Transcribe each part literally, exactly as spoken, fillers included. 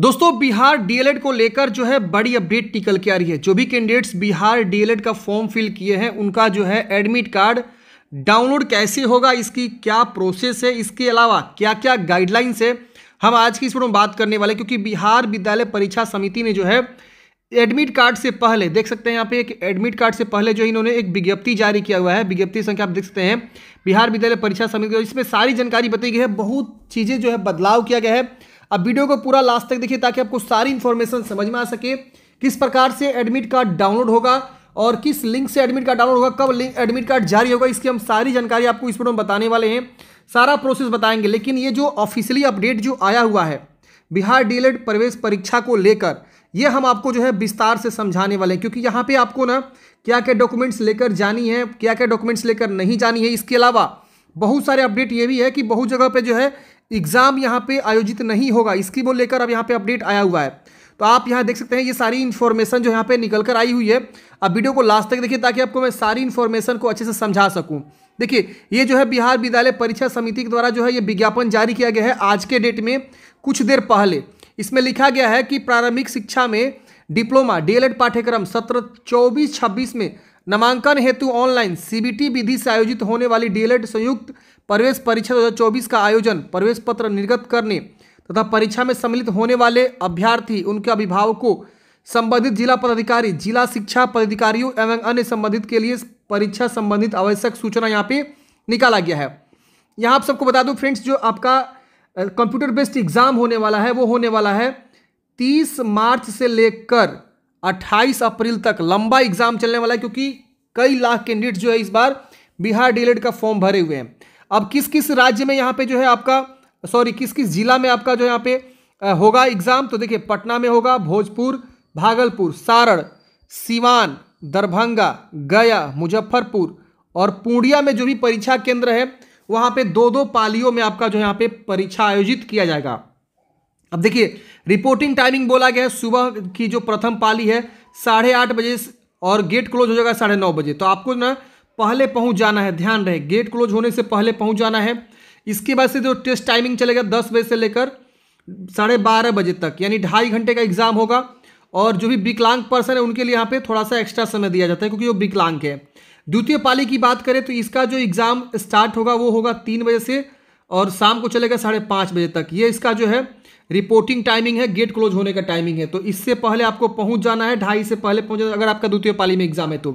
दोस्तों बिहार डीएलएड को लेकर जो है बड़ी अपडेट निकल के आ रही है। जो भी कैंडिडेट्स बिहार डीएलएड का फॉर्म फिल किए हैं उनका जो है एडमिट कार्ड डाउनलोड कैसे होगा, इसकी क्या प्रोसेस है, इसके अलावा क्या क्या गाइडलाइंस है, हम आज की इस वीडियो में बात करने वाले हैं। क्योंकि बिहार विद्यालय परीक्षा समिति ने जो है एडमिट कार्ड से पहले, देख सकते हैं यहाँ पे एक एडमिट कार्ड से पहले जो इन्होंने एक विज्ञप्ति जारी किया हुआ है, विज्ञप्ति संख्या आप देख सकते हैं बिहार विद्यालय परीक्षा समिति, इसमें सारी जानकारी बताई गई है। बहुत चीज़ें जो है बदलाव किया गया है। अब वीडियो को पूरा लास्ट तक देखिए ताकि आपको सारी इन्फॉर्मेशन समझ में आ सके, किस प्रकार से एडमिट कार्ड डाउनलोड होगा और किस लिंक से एडमिट कार्ड डाउनलोड होगा, कब लिंक एडमिट कार्ड जारी होगा, इसकी हम सारी जानकारी आपको इस वीडियो में बताने वाले हैं, सारा प्रोसेस बताएंगे। लेकिन ये जो ऑफिशियली अपडेट जो आया हुआ है बिहार डीएलएड प्रवेश परीक्षा को लेकर, ये हम आपको जो है विस्तार से समझाने वाले हैं। क्योंकि यहाँ पे आपको ना क्या क्या डॉक्यूमेंट्स लेकर जानी है, क्या क्या डॉक्यूमेंट्स लेकर नहीं जानी है, इसके अलावा बहुत सारे अपडेट ये भी है कि बहुत जगह पे जो है एग्ज़ाम यहाँ पे आयोजित नहीं होगा, इसकी वो लेकर अब यहाँ पे अपडेट आया हुआ है। तो आप यहाँ देख सकते हैं ये सारी इन्फॉर्मेशन जो यहाँ पे निकल कर आई हुई है। अब वीडियो को लास्ट तक देखिए ताकि आपको मैं सारी इन्फॉर्मेशन को अच्छे से समझा सकूँ। देखिए ये जो है बिहार विद्यालय परीक्षा समिति के द्वारा जो है ये विज्ञापन जारी किया गया है आज के डेट में कुछ देर पहले। इसमें लिखा गया है कि प्रारंभिक शिक्षा में डिप्लोमा डीएलएड पाठ्यक्रम सत्र चौबीस छब्बीस में नामांकन हेतु ऑनलाइन सीबीटी विधि से आयोजित होने वाली डीएलएड संयुक्त प्रवेश परीक्षा दो हज़ार चौबीस का आयोजन प्रवेश पत्र निर्गत करने तथा परीक्षा में सम्मिलित होने वाले अभ्यर्थी, उनके अभिभावकों, संबंधित जिला पदाधिकारी, जिला शिक्षा पदाधिकारियों एवं अन्य संबंधित के लिए परीक्षा संबंधित आवश्यक सूचना यहाँ पे निकाला गया है। यहाँ आप सबको बता दूँ फ्रेंड्स, जो आपका कंप्यूटर बेस्ड एग्जाम होने वाला है वो होने वाला है तीस मार्च से लेकर अट्ठाईस अप्रैल तक लंबा एग्जाम चलने वाला है। क्योंकि कई लाख कैंडिडेट जो है इस बार बिहार डीएलएड का फॉर्म भरे हुए हैं। अब किस किस राज्य में यहाँ पे जो है आपका सॉरी किस किस जिला में आपका जो यहाँ पे होगा एग्जाम, तो देखिए पटना में होगा, भोजपुर, भागलपुर, सारण, सीवान, दरभंगा, गया, मुजफ्फरपुर और पूर्णिया में जो भी परीक्षा केंद्र है वहाँ पे दो दो पालियों में आपका जो यहाँ पे परीक्षा आयोजित किया जाएगा। अब देखिए रिपोर्टिंग टाइमिंग बोला गया है, सुबह की जो प्रथम पाली है साढ़े आठ बजे और गेट क्लोज हो जाएगा साढ़े नौ बजे। तो आपको ना पहले पहुंच जाना है, ध्यान रहे गेट क्लोज होने से पहले पहुंच जाना है। इसके बाद से जो टेस्ट टाइमिंग चलेगा दस बजे से लेकर साढ़े बारह बजे तक, यानी ढाई घंटे का एग्जाम होगा। और जो भी विकलांग पर्सन है उनके लिए यहाँ पे थोड़ा सा एक्स्ट्रा समय दिया जाता है क्योंकि वो विकलांग है। द्वितीय पाली की बात करें तो इसका जो एग्ज़ाम स्टार्ट होगा वो होगा तीन बजे से और शाम को चलेगा साढ़े पाँच बजे तक। ये इसका जो है रिपोर्टिंग टाइमिंग है, गेट क्लोज होने का टाइमिंग है। तो इससे पहले आपको पहुँच जाना है, ढाई से पहले पहुँच जाना अगर आपका द्वितीय पाली में एग्जाम है तो।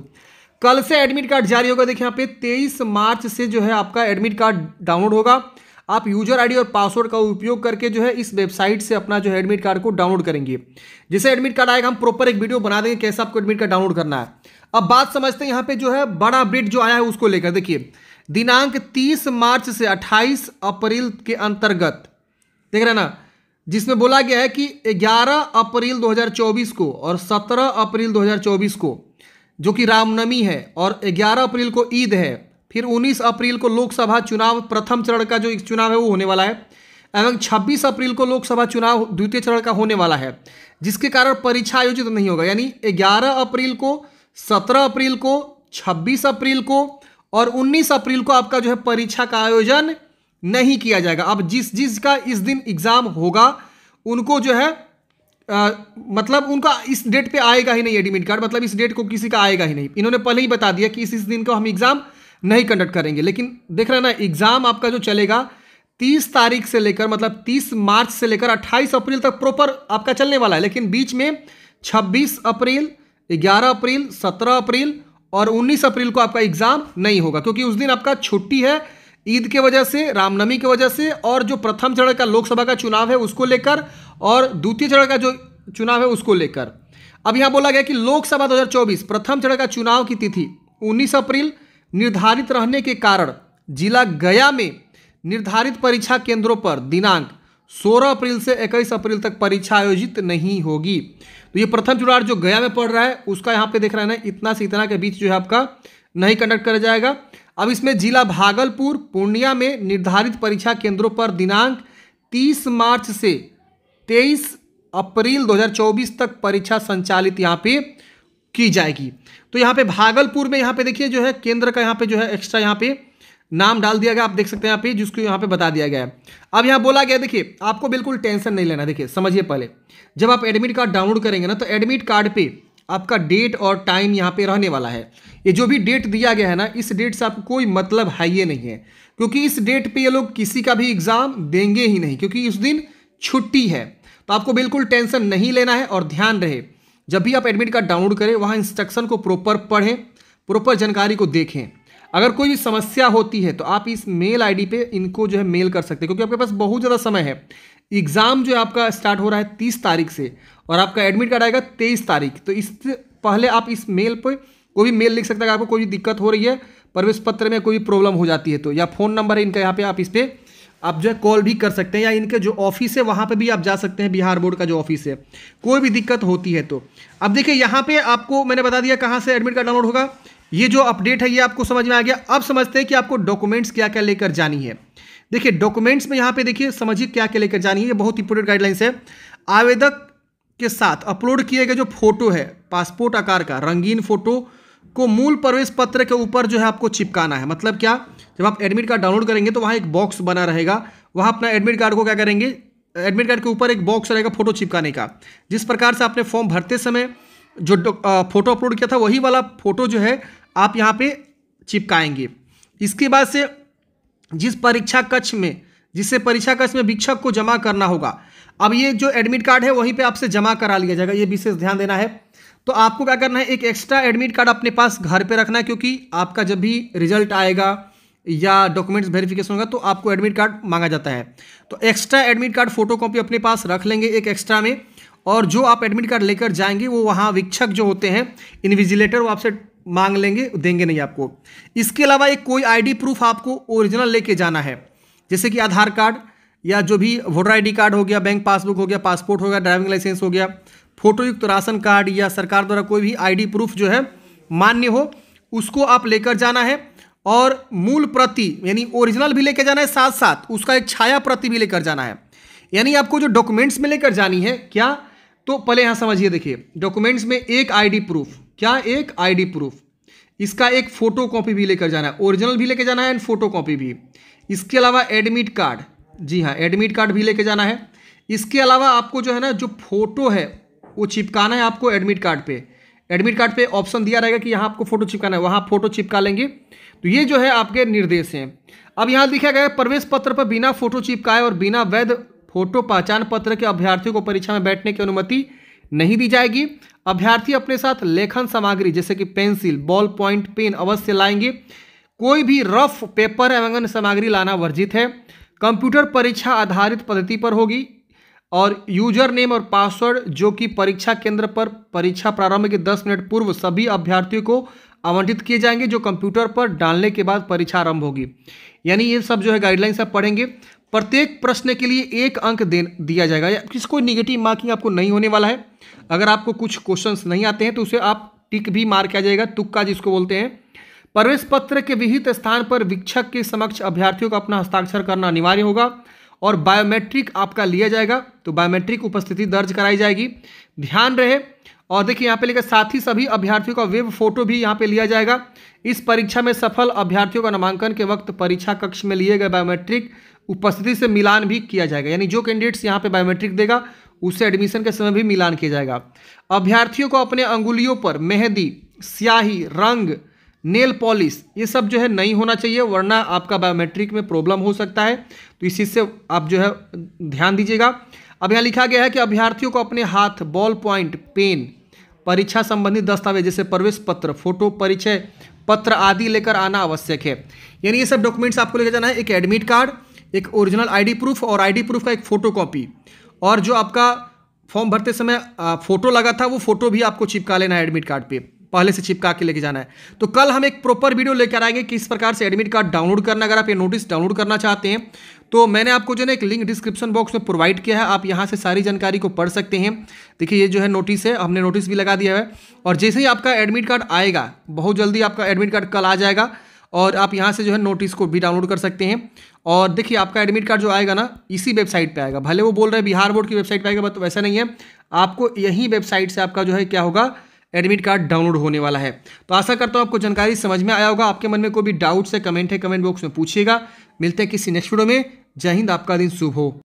कल से एडमिट कार्ड जारी होगा, देखिए यहाँ पे तेईस मार्च से जो है आपका एडमिट कार्ड डाउनलोड होगा। आप यूजर आईडी और पासवर्ड का उपयोग करके जो है इस वेबसाइट से अपना जो है एडमिट कार्ड को डाउनलोड करेंगे। जैसे एडमिट कार्ड आएगा हम प्रॉपर एक वीडियो बना देंगे कैसे आपको एडमिट कार्ड डाउनलोड करना है। अब बात समझते हैं यहाँ पे जो है बड़ा अपडेट जो आया है उसको लेकर। देखिए दिनांक तीस मार्च से अट्ठाईस अप्रैल के अंतर्गत, देख रहे ना, जिसमें बोला गया है कि ग्यारह अप्रैल दो हज़ार चौबीस को और सत्रह अप्रैल दो हज़ार चौबीस को जो कि रामनवमी है और ग्यारह अप्रैल को ईद है, फिर उन्नीस अप्रैल को लोकसभा चुनाव प्रथम चरण का जो चुनाव है वो होने वाला है एवं छब्बीस अप्रैल को लोकसभा चुनाव द्वितीय चरण का होने वाला है, जिसके कारण परीक्षा आयोजित नहीं होगा। यानी ग्यारह अप्रैल को, सत्रह अप्रैल को, छब्बीस अप्रैल को और उन्नीस अप्रैल को आपका जो है परीक्षा का आयोजन नहीं किया जाएगा। अब जिस जिस का इस दिन एग्ज़ाम होगा उनको जो है आ, मतलब उनका इस डेट पे आएगा ही नहीं एडमिट कार्ड, मतलब इस डेट को किसी का आएगा ही नहीं। इन्होंने पहले ही बता दिया कि इस इस दिन को हम एग्ज़ाम नहीं कंडक्ट करेंगे। लेकिन देख रहे हैं ना, एग्ज़ाम आपका जो चलेगा तीस तारीख से लेकर, मतलब तीस मार्च से लेकर अट्ठाईस अप्रैल तक प्रॉपर आपका चलने वाला है। लेकिन बीच में छब्बीस अप्रैल, ग्यारह अप्रैल, सत्रह अप्रैल और उन्नीस अप्रैल को आपका एग्ज़ाम नहीं होगा क्योंकि उस दिन आपका छुट्टी है ईद के वजह से, रामनवमी की वजह से और जो प्रथम चरण का लोकसभा का चुनाव है उसको लेकर और द्वितीय चरण का जो चुनाव है उसको लेकर। अब यहाँ बोला गया कि लोकसभा दो हज़ार चौबीस प्रथम चरण का चुनाव की तिथि उन्नीस अप्रैल निर्धारित रहने के कारण जिला गया में निर्धारित परीक्षा केंद्रों पर दिनांक सोलह अप्रैल से इक्कीस अप्रैल तक परीक्षा आयोजित नहीं होगी। तो ये प्रथम चुनाव जो गया में पड़ रहा है उसका यहाँ पे देख रहे हैं ना, इतना से इतना के बीच जो है आपका नहीं कंडक्ट करा जाएगा। अब इसमें जिला भागलपुर, पूर्णिया में निर्धारित परीक्षा केंद्रों पर दिनांक तीस मार्च से तेईस अप्रैल दो हज़ार चौबीस तक परीक्षा संचालित यहाँ पे की जाएगी। तो यहाँ पे भागलपुर में यहाँ पे देखिए जो है केंद्र का यहाँ पे जो है एक्स्ट्रा यहाँ पे नाम डाल दिया गया, आप देख सकते हैं यहाँ पे, जिसको यहाँ पे बता दिया गया है। अब यहाँ बोला गया, देखिए आपको बिल्कुल टेंशन नहीं लेना। देखिए समझिए, पहले जब आप एडमिट कार्ड डाउनलोड करेंगे ना, तो एडमिट कार्ड पे आपका डेट और टाइम यहाँ पे रहने वाला है। ये जो भी डेट दिया गया है ना, इस डेट से आपको कोई मतलब है ये नहीं है, क्योंकि इस डेट पे ये लोग किसी का भी एग्जाम देंगे ही नहीं, क्योंकि इस दिन छुट्टी है। तो आपको बिल्कुल टेंशन नहीं लेना है। और ध्यान रहे, जब भी आप एडमिट कार्ड डाउनलोड करें, वहाँ इंस्ट्रक्शन को प्रॉपर पढ़ें, प्रॉपर जानकारी को देखें। अगर कोई भी समस्या होती है तो आप इस मेल आईडी पे इनको जो है मेल कर सकते हैं, क्योंकि आपके पास बहुत ज़्यादा समय है। एग्ज़ाम जो है आपका स्टार्ट हो रहा है तीस तारीख से और आपका एडमिट कार्ड आएगा तेईस तारीख। तो इस पहले आप इस मेल पर कोई भी मेल लिख सकते हैं, आपको कोई दिक्कत हो रही है, प्रवेश पत्र में कोई प्रॉब्लम हो जाती है तो, या फ़ोन नंबर है इनका यहाँ पर, आप इस पर आप जो है कॉल भी कर सकते हैं, या इनके जो ऑफिस है वहाँ पे भी आप जा सकते हैं। बिहार बोर्ड का जो ऑफिस है, कोई भी दिक्कत होती है तो। अब देखिए यहाँ पे आपको मैंने बता दिया कहाँ से एडमिट कार्ड डाउनलोड होगा। ये जो अपडेट है ये आपको समझ में आ गया। अब समझते हैं कि आपको डॉक्यूमेंट्स क्या क्या लेकर जानी है। देखिए डॉक्यूमेंट्स में यहाँ पर देखिए समझिए क्या क्या लेकर जानी है, ये बहुत इंपॉर्टेंट गाइडलाइंस है। आवेदक के साथ अपलोड किए गए जो फोटो है पासपोर्ट आकार का रंगीन फोटो को मूल प्रवेश पत्र के ऊपर जो है आपको चिपकाना है। मतलब क्या, जब आप एडमिट कार्ड डाउनलोड करेंगे तो वहाँ एक बॉक्स बना रहेगा, वहाँ अपना एडमिट कार्ड को क्या करेंगे, एडमिट कार्ड के ऊपर एक बॉक्स रहेगा फोटो चिपकाने का। जिस प्रकार से आपने फॉर्म भरते समय जो फोटो अपलोड किया था वही वाला फोटो जो है आप यहाँ पे चिपकाएंगे। इसके बाद से जिस परीक्षा कक्ष में जिससे परीक्षा कक्ष में वीक्षक को जमा करना होगा, अब ये जो एडमिट कार्ड है वहीं पर आपसे जमा करा लिया जाएगा, ये विशेष ध्यान देना है। तो आपको क्या करना है, एक एक्स्ट्रा एडमिट कार्ड अपने पास घर पे रखना है, क्योंकि आपका जब भी रिजल्ट आएगा या डॉक्यूमेंट्स वेरिफिकेशन होगा तो आपको एडमिट कार्ड मांगा जाता है। तो एक्स्ट्रा एडमिट कार्ड फोटोकॉपी अपने पास रख लेंगे एक एक्स्ट्रा में, और जो आप एडमिट कार्ड लेकर जाएंगे वो वहाँ वीक्षक जो होते हैं इन्विजिलेटर वो आपसे मांग लेंगे, देंगे नहीं आपको। इसके अलावा एक कोई आई डी प्रूफ आपको ओरिजिनल लेके जाना है, जैसे कि आधार कार्ड या जो भी वोटर आई डी कार्ड हो गया, बैंक पासबुक हो गया, पासपोर्ट हो गया, ड्राइविंग लाइसेंस हो गया, फोटोयुक्त राशन कार्ड या सरकार द्वारा कोई भी आईडी प्रूफ जो है मान्य हो, उसको आप लेकर जाना है। और मूल प्रति यानी ओरिजिनल भी लेकर जाना है, साथ साथ उसका एक छाया प्रति भी लेकर जाना है। यानी आपको जो डॉक्यूमेंट्स में लेकर जानी है क्या, तो पहले यहाँ समझिए। देखिए डॉक्यूमेंट्स में एक आईडी प्रूफ, क्या एक आईडी प्रूफ, इसका एक फोटो कॉपी भी लेकर जाना है, ओरिजिनल भी लेकर जाना है एंड फोटो कॉपी भी। इसके अलावा एडमिट कार्ड, जी हाँ एडमिट कार्ड भी लेकर जाना है। इसके अलावा आपको जो है ना जो फोटो है वो चिपकाना है आपको एडमिट कार्ड पे। एडमिट कार्ड पे ऑप्शन दिया रहेगा कि यहाँ आपको फोटो चिपकाना है, वहाँ फोटो चिपका लेंगे। तो ये जो है आपके निर्देश हैं। अब यहाँ लिखा गया है प्रवेश पत्र पर बिना फोटो चिपकाए और बिना वैध फोटो पहचान पत्र के अभ्यर्थियों को परीक्षा में बैठने की अनुमति नहीं दी जाएगी। अभ्यर्थी अपने साथ लेखन सामग्री जैसे कि पेंसिल, बॉल पॉइंट पेन अवश्य लाएंगे। कोई भी रफ पेपर एवं अन्य सामग्री लाना वर्जित है। कंप्यूटर परीक्षा आधारित पद्धति पर होगी और यूजर नेम और पासवर्ड जो कि परीक्षा केंद्र पर परीक्षा प्रारंभ के दस मिनट पूर्व सभी अभ्यर्थियों को आवंटित किए जाएंगे, जो कंप्यूटर पर डालने के बाद परीक्षा आरंभ होगी। यानी ये सब जो है गाइडलाइंस आप पढ़ेंगे। प्रत्येक प्रश्न के लिए एक अंक दे दिया जाएगा, या किसको निगेटिव मार्किंग आपको नहीं होने वाला है। अगर आपको कुछ क्वेश्चंस नहीं आते हैं तो उसे आप टिक भी मार किया जाएगा, तुक्का जिसको बोलते हैं। प्रवेश पत्र के विहित स्थान पर वीक्षक के समक्ष अभ्यर्थियों को अपना हस्ताक्षर करना अनिवार्य होगा और बायोमेट्रिक आपका लिया जाएगा, तो बायोमेट्रिक उपस्थिति दर्ज कराई जाएगी, ध्यान रहे। और देखिए यहाँ पे लेकर साथ ही सभी अभ्यर्थियों का वेब फोटो भी यहाँ पे लिया जाएगा। इस परीक्षा में सफल अभ्यर्थियों का नामांकन के वक्त परीक्षा कक्ष में लिए गए बायोमेट्रिक उपस्थिति से मिलान भी किया जाएगा। यानी जो कैंडिडेट्स यहाँ पे बायोमेट्रिक देगा उससे एडमिशन के समय भी मिलान किया जाएगा। अभ्यर्थियों को अपने अंगुलियों पर मेहंदी, स्याही, रंग, नेल पॉलिश ये सब जो है नहीं होना चाहिए, वरना आपका बायोमेट्रिक में प्रॉब्लम हो सकता है। तो इसी से आप जो है ध्यान दीजिएगा। अब यहाँ लिखा गया है कि अभ्यर्थियों को अपने हाथ, बॉल पॉइंट पेन, परीक्षा संबंधित दस्तावेज जैसे प्रवेश पत्र, फोटो, परिचय पत्र आदि लेकर आना आवश्यक है। यानी ये सब डॉक्यूमेंट्स आपको लेकर जाना है, एक एडमिट कार्ड, एक ओरिजिनल आईडी प्रूफ और आईडी प्रूफ का एक फोटो कॉपी, और जो आपका फॉर्म भरते समय फोटो लगा था वो फोटो भी आपको चिपका लेना है एडमिट कार्ड पर, पहले से चिपका के लेके जाना है। तो कल हम एक प्रॉपर वीडियो लेकर आएंगे किस प्रकार से एडमिट कार्ड डाउनलोड करना। अगर आप ये नोटिस डाउनलोड करना चाहते हैं तो मैंने आपको जो है एक लिंक डिस्क्रिप्शन बॉक्स में प्रोवाइड किया है, आप यहाँ से सारी जानकारी को पढ़ सकते हैं। देखिए ये जो है नोटिस है, हमने नोटिस भी लगा दिया है। और जैसे ही आपका एडमिट कार्ड आएगा, बहुत जल्दी आपका एडमिट कार्ड कल आ जाएगा, और आप यहाँ से जो है नोटिस को भी डाउनलोड कर सकते हैं। और देखिए आपका एडमिट कार्ड जो आएगा ना इसी वेबसाइट पे आएगा, भले वो बोल रहे हैं बिहार बोर्ड की वेबसाइट पे आएगा, बट वैसा नहीं है, आपको यही वेबसाइट से आपका जो है क्या होगा एडमिट कार्ड डाउनलोड होने वाला है। तो आशा करता हूँ आपको जानकारी समझ में आया होगा। आपके मन में कोई भी डाउट्स है, कमेंट है, कमेंट बॉक्स में पूछिएगा। मिलते हैं किसी नेक्स्ट वीडियो में। जय हिंद, आपका दिन शुभ हो।